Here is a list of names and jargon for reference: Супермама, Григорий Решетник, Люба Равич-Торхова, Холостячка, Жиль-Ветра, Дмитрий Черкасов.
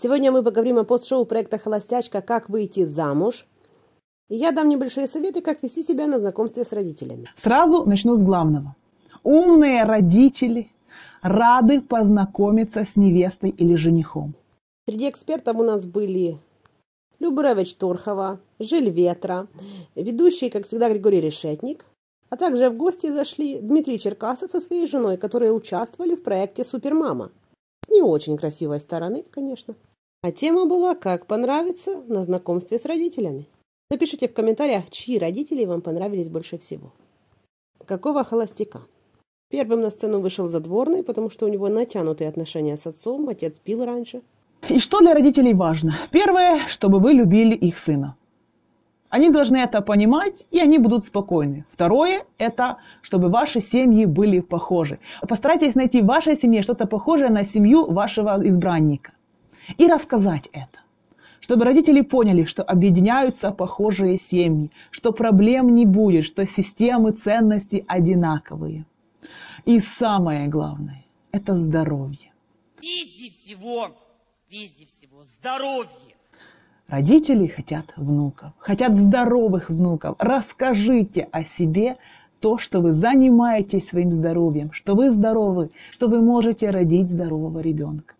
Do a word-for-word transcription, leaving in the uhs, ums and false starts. Сегодня мы поговорим о пост-шоу проекта «Холостячка. Как выйти замуж». И я дам небольшие советы, как вести себя на знакомстве с родителями. Сразу начну с главного. Умные родители рады познакомиться с невестой или женихом. Среди экспертов у нас были Люба Равич-Торхова, Жиль-Ветра, ведущий, как всегда, Григорий Решетник. А также в гости зашли Дмитрий Черкасов со своей женой, которые участвовали в проекте «Супермама». С не очень красивой стороны, конечно. А тема была «Как понравится на знакомстве с родителями». Напишите в комментариях, чьи родители вам понравились больше всего. Какого холостяка? Первым на сцену вышел задворный, потому что у него натянутые отношения с отцом, отец пил раньше. И что для родителей важно? Первое, чтобы вы любили их сына. Они должны это понимать, и они будут спокойны. Второе – это чтобы ваши семьи были похожи. Постарайтесь найти в вашей семье что-то похожее на семью вашего избранника. И рассказать это. Чтобы родители поняли, что объединяются похожие семьи, что проблем не будет, что системы ценностей одинаковые. И самое главное – это здоровье. Прежде всего, прежде всего здоровье. Родители хотят внуков, хотят здоровых внуков. Расскажите о себе то, что вы занимаетесь своим здоровьем, что вы здоровы, что вы можете родить здорового ребенка.